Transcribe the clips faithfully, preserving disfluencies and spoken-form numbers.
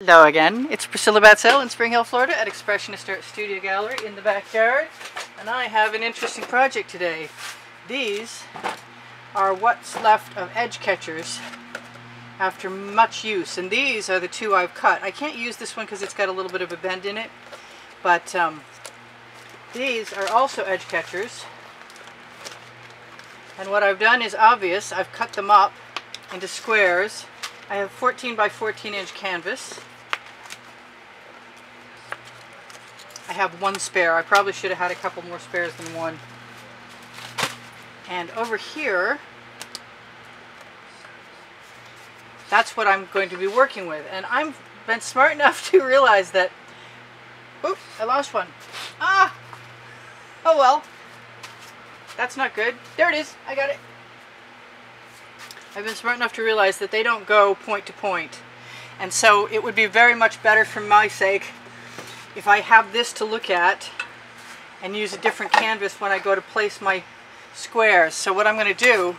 Hello again, it's Priscilla Batzell in Spring Hill, Florida at Expressionist Art Studio Gallery in the backyard, and I have an interesting project today. These are what's left of edge catchers after much use, and these are the two I've cut. I can't use this one because it's got a little bit of a bend in it, but um, these are also edge catchers, and what I've done is obvious. I've cut them up into squares. I have fourteen by fourteen inch canvas. I have one spare. I probably should have had a couple more spares than one. And over here, that's what I'm going to be working with. And I've been smart enough to realize that, oops, I lost one. Ah, oh well, that's not good. There it is, I got it. I've been smart enough to realize that they don't go point to point. And so it would be very much better for my sake if I have this to look at and use a different canvas when I go to place my squares. So what I'm going to do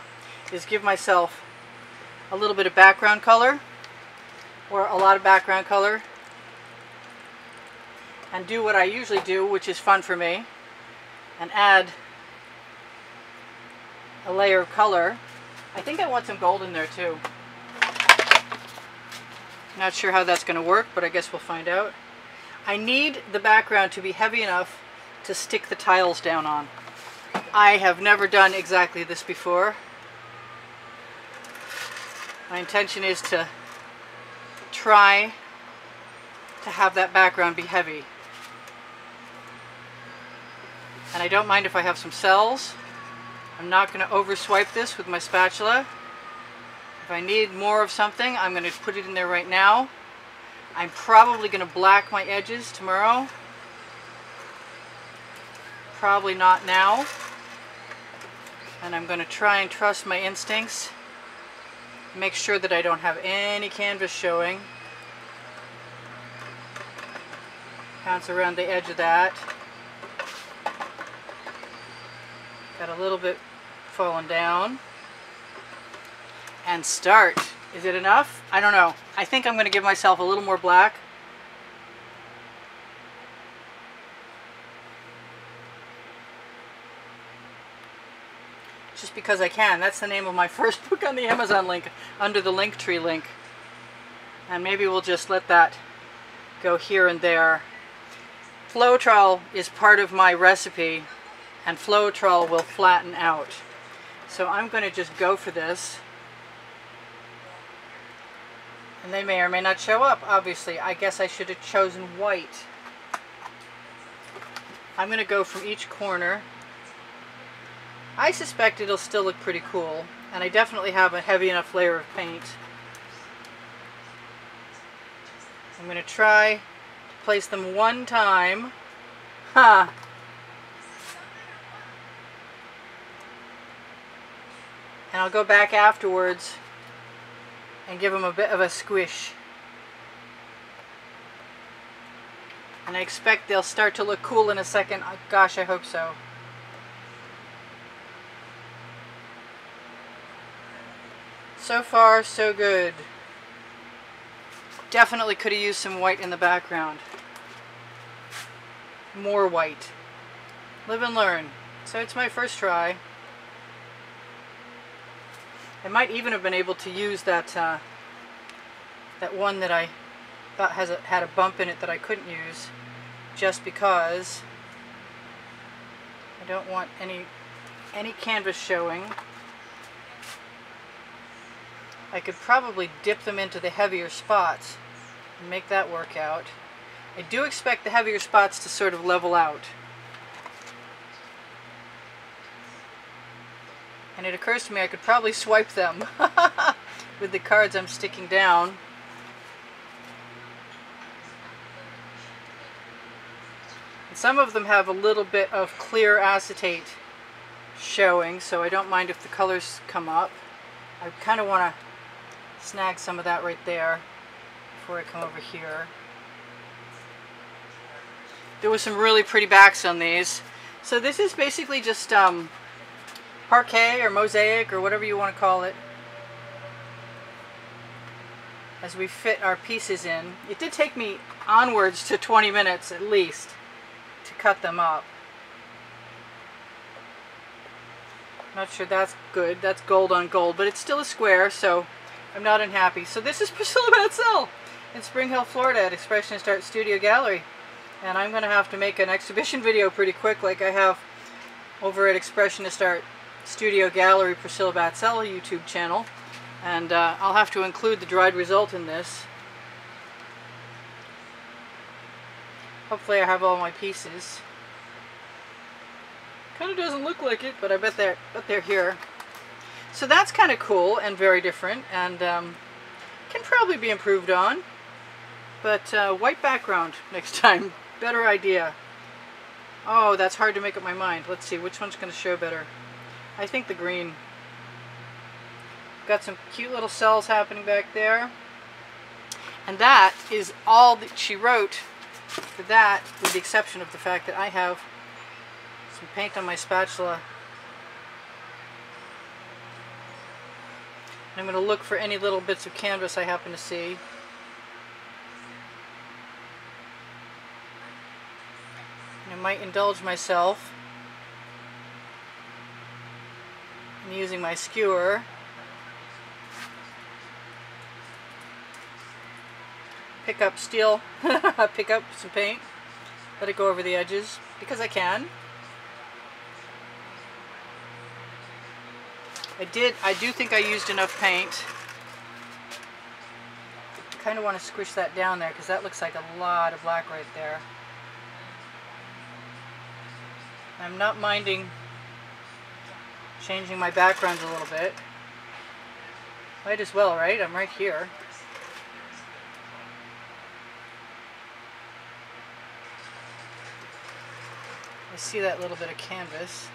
is give myself a little bit of background color, or a lot of background color, and do what I usually do, which is fun for me, and add a layer of color. I think I want some gold in there too. Not sure how that's going to work, but I guess we'll find out. I need the background to be heavy enough to stick the tiles down on. I have never done exactly this before. My intention is to try to have that background be heavy. And I don't mind if I have some cells. I'm not going to overswipe this with my spatula. If I need more of something, I'm going to put it in there right now. I'm probably going to black my edges tomorrow. Probably not now. And I'm going to try and trust my instincts. Make sure that I don't have any canvas showing. Pounce around the edge of that. Got a little bit fallen down, and start. Is it enough? I don't know. I think I'm going to give myself a little more black. Just because I can. That's the name of my first book on the Amazon link, under the Linktree link. And maybe we'll just let that go here and there. Floetrol is part of my recipe, and Floetrol will flatten out. So I'm going to just go for this. And they may or may not show up, obviously. I guess I should have chosen white. I'm going to go from each corner. I suspect it'll still look pretty cool. And I definitely have a heavy enough layer of paint. I'm going to try to place them one time. Ha! Huh. And I'll go back afterwards and give them a bit of a squish. And I expect they'll start to look cool in a second. Gosh, I hope so. So far, so good. Definitely could have used some white in the background. More white. Live and learn. So it's my first try. I might even have been able to use that uh, that one that I thought has a, had a bump in it that I couldn't use, just because I don't want any any canvas showing. I could probably dip them into the heavier spots and make that work out. I do expect the heavier spots to sort of level out. And it occurs to me I could probably swipe them with the cards I'm sticking down. And some of them have a little bit of clear acetate showing, so I don't mind if the colors come up. I kind of want to snag some of that right there before I come over here. There was some really pretty backs on these. So this is basically just um, parquet or mosaic or whatever you want to call it. as we fit our pieces in. It did take me onwards to twenty minutes at least to cut them up. Not sure that's good. That's gold on gold, but it's still a square, so I'm not unhappy. So this is Priscilla Batzell in Spring Hill, Florida at Expressionist Art Studio Gallery. And I'm going to have to make an exhibition video pretty quick, like I have over at Expressionist Art Studio Gallery, Priscilla Batzell YouTube channel. And uh, I'll have to include the dried result in this. Hopefully I have all my pieces. Kind of doesn't look like it, but I bet they're, bet they're here. So that's kind of cool and very different, and um, can probably be improved on. But uh, white background next time. Better idea. Oh, that's hard to make up my mind. Let's see, which one's going to show better? I think the green. Got some cute little cells happening back there. And that is all that she wrote for that, with the exception of the fact that I have some paint on my spatula. I'm going to look for any little bits of canvas I happen to see. And I might indulge myself in using my skewer. Pick up steel, pick up some paint, let it go over the edges, because I can. I did, I do think I used enough paint. I kind of want to squish that down there, because that looks like a lot of black right there. I'm not minding changing my backgrounds a little bit. Might as well, right? I'm right here. I see that little bit of canvas.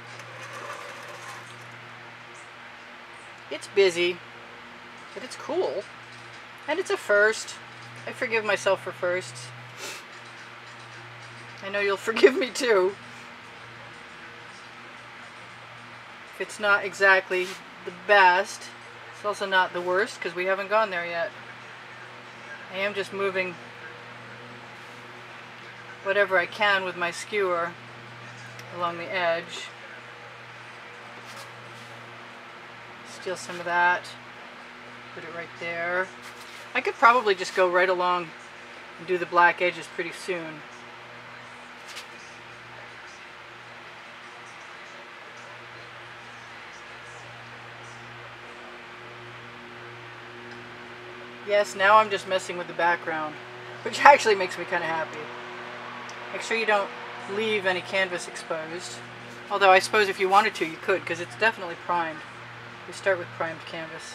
It's busy, but it's cool. And it's a first. I forgive myself for firsts. I know you'll forgive me too. If it's not exactly the best, it's also not the worst, because we haven't gone there yet. I am just moving whatever I can with my skewer along the edge. Steal some of that, put it right there. I could probably just go right along and do the black edges pretty soon. Yes, now I'm just messing with the background, which actually makes me kind of happy. Make sure you don't leave any canvas exposed. Although I suppose if you wanted to, you could, because it's definitely primed. We start with primed canvas.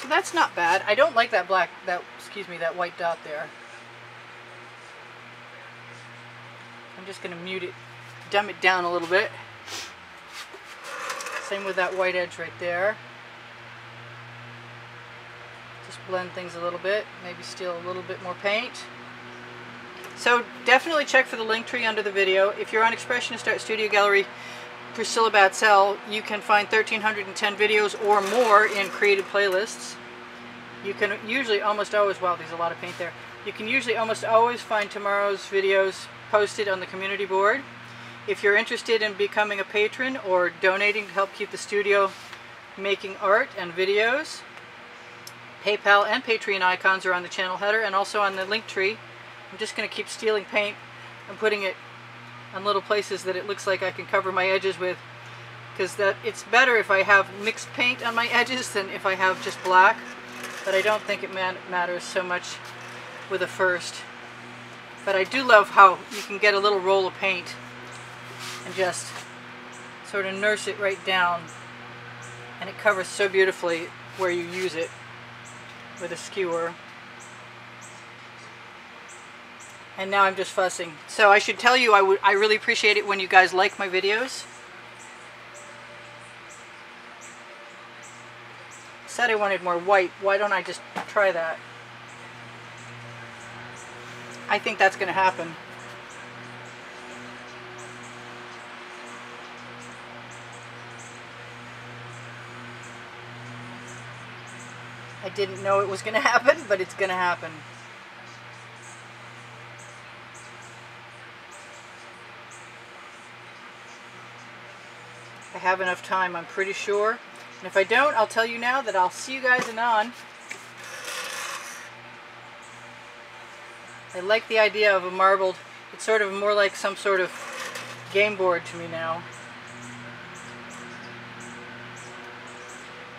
So that's not bad. I don't like that black, that, excuse me, that white dot there. I'm just going to mute it, dumb it down a little bit. Same with that white edge right there. Just blend things a little bit, maybe steal a little bit more paint. So definitely check for the link tree under the video. If you're on Expressionist Art Studio Gallery Priscilla Batzell, you can find one thousand three hundred ten videos or more in created playlists. You can usually almost always, wow, there's a lot of paint there. You can usually almost always find tomorrow's videos posted on the community board. If you're interested in becoming a patron or donating to help keep the studio making art and videos, PayPal and Patreon icons are on the channel header and also on the link tree. I'm just going to keep stealing paint and putting it on little places that it looks like I can cover my edges with, because that it's better if I have mixed paint on my edges than if I have just black, but I don't think it man matters so much with a first. But I do love how you can get a little roll of paint and just sort of nurse it right down, and it covers so beautifully where you use it with a skewer. And now I'm just fussing. So I should tell you, I would I really appreciate it when you guys like my videos. Said I wanted more white. Why don't I just try that? I think that's going to happen. I didn't know it was going to happen, but it's going to happen. I have enough time, I'm pretty sure. And if I don't, I'll tell you now that I'll see you guys anon. I like the idea of a marbled. It's sort of more like some sort of game board to me now.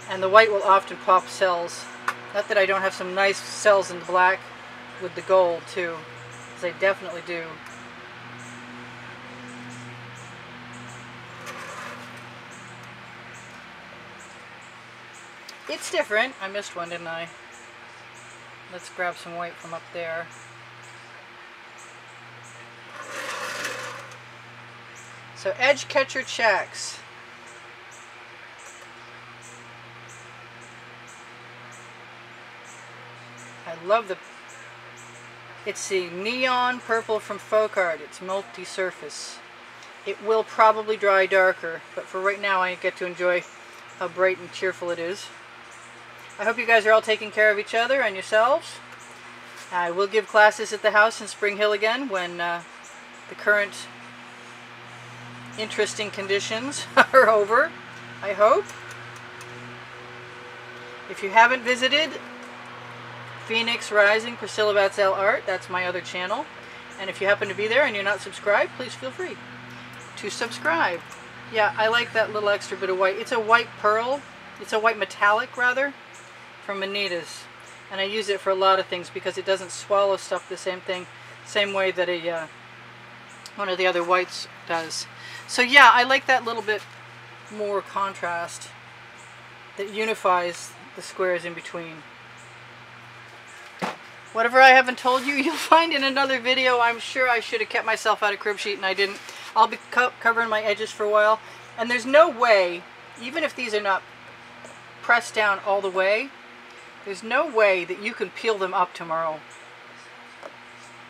And the white will often pop cells. Not that I don't have some nice cells in the black with the gold too, because I definitely do. It's different. I missed one, didn't I? Let's grab some white from up there. So edge catcher checks. I love the, it's the neon purple from Folk Art. It's multi-surface. It will probably dry darker, but for right now I get to enjoy how bright and cheerful it is. I hope you guys are all taking care of each other and yourselves. I will give classes at the house in Spring Hill again when uh, the current interesting conditions are over, I hope. If you haven't visited Phoenix Rising Priscilla Batzell Art, that's my other channel. And if you happen to be there and you're not subscribed, please feel free to subscribe. Yeah, I like that little extra bit of white. It's a white pearl. It's a white metallic, rather, from Manitas, and I use it for a lot of things because it doesn't swallow stuff the same thing, same way that a uh, one of the other whites does. So yeah, I like that little bit more contrast that unifies the squares in between. Whatever I haven't told you, you'll find in another video. I'm sure I should have kept myself out of crib sheet and I didn't. I'll be co covering my edges for a while, and there's no way, even if these are not pressed down all the way, there's no way that you can peel them up tomorrow.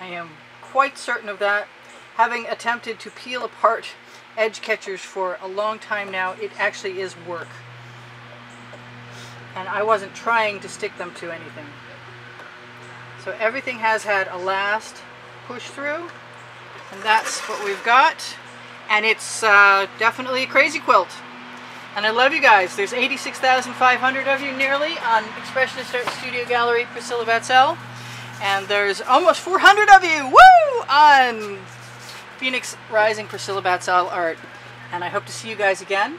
I am quite certain of that. Having attempted to peel apart edge catchers for a long time now, it actually is work. And I wasn't trying to stick them to anything. So everything has had a last push through, and that's what we've got. And it's uh, definitely a crazy quilt. And I love you guys. There's eighty-six thousand five hundred of you nearly on Expressionist Art Studio Gallery Priscilla Batzell. And there's almost four hundred of you, woo, on Phoenix Rising Priscilla Batzell Art. And I hope to see you guys again.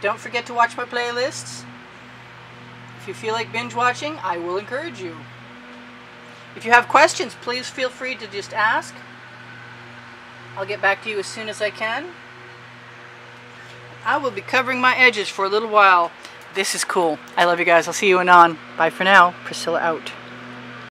Don't forget to watch my playlists. If you feel like binge watching, I will encourage you. If you have questions, please feel free to just ask. I'll get back to you as soon as I can. I will be covering my edges for a little while. This is cool. I love you guys. I'll see you anon. Bye for now. Priscilla out.